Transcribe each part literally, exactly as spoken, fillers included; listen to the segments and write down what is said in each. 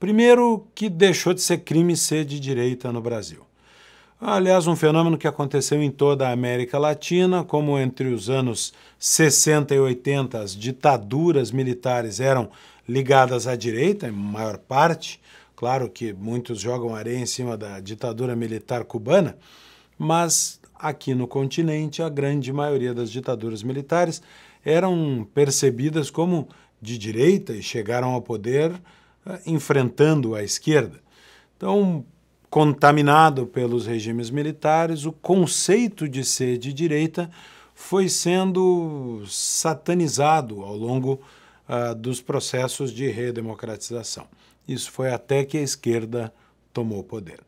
Primeiro, que deixou de ser crime ser de direita no Brasil. Aliás, um fenômeno que aconteceu em toda a América Latina, como entre os anos sessenta e oitenta as ditaduras militares eram ligadas à direita, em maior parte, claro que muitos jogam areia em cima da ditadura militar cubana, mas aqui no continente a grande maioria das ditaduras militares eram percebidas como de direita e chegaram ao poder enfrentando a esquerda. Então, contaminado pelos regimes militares, o conceito de ser de direita foi sendo satanizado ao longo uh, dos processos de redemocratização. Isso foi até que a esquerda tomou o poder.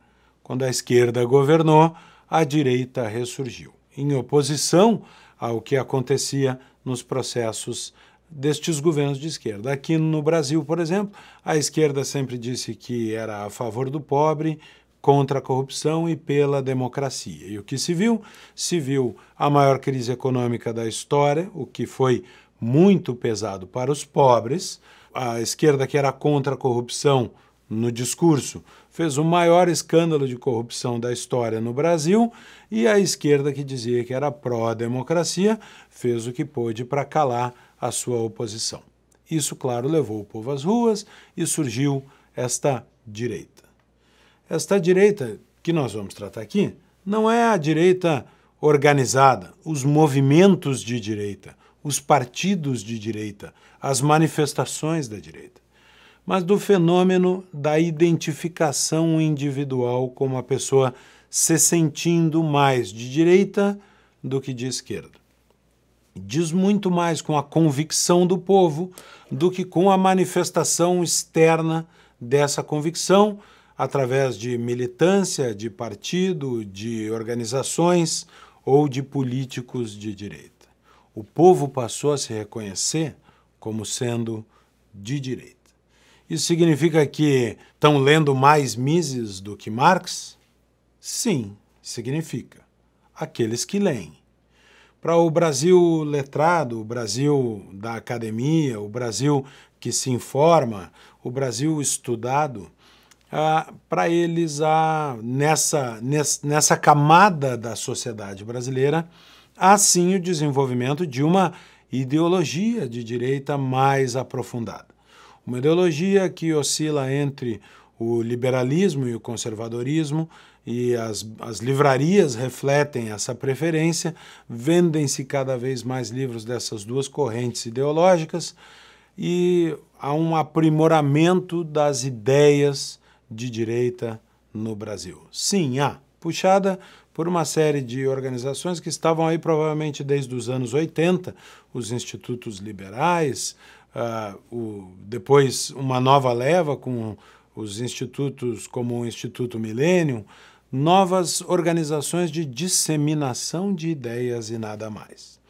Quando a esquerda governou, a direita ressurgiu, em oposição ao que acontecia nos processos destes governos de esquerda. Aqui no Brasil, por exemplo, a esquerda sempre disse que era a favor do pobre, contra a corrupção e pela democracia. E o que se viu? Se viu a maior crise econômica da história, o que foi muito pesado para os pobres. A esquerda, que era contra a corrupção no discurso, fez o maior escândalo de corrupção da história no Brasil, e a esquerda, que dizia que era pró-democracia, fez o que pôde para calar a sua oposição. Isso, claro, levou o povo às ruas e surgiu esta direita. Esta direita que nós vamos tratar aqui não é a direita organizada, os movimentos de direita, os partidos de direita, as manifestações da direita, mas do fenômeno da identificação individual, como a pessoa se sentindo mais de direita do que de esquerda. Diz muito mais com a convicção do povo do que com a manifestação externa dessa convicção, através de militância, de partido, de organizações ou de políticos de direita. O povo passou a se reconhecer como sendo de direita. Isso significa que estão lendo mais Mises do que Marx? Sim, significa. Aqueles que leem. Para o Brasil letrado, o Brasil da academia, o Brasil que se informa, o Brasil estudado, ah, para eles, ah, nessa, nessa camada da sociedade brasileira, há sim o desenvolvimento de uma ideologia de direita mais aprofundada. Uma ideologia que oscila entre o liberalismo e o conservadorismo, e as, as livrarias refletem essa preferência, vendem-se cada vez mais livros dessas duas correntes ideológicas, e há um aprimoramento das ideias de direita no Brasil. Sim, há, puxada por uma série de organizações que estavam aí provavelmente desde os anos oitenta, os institutos liberais, uh, o, depois uma nova leva com os institutos como o Instituto Milênio, novas organizações de disseminação de ideias e nada mais.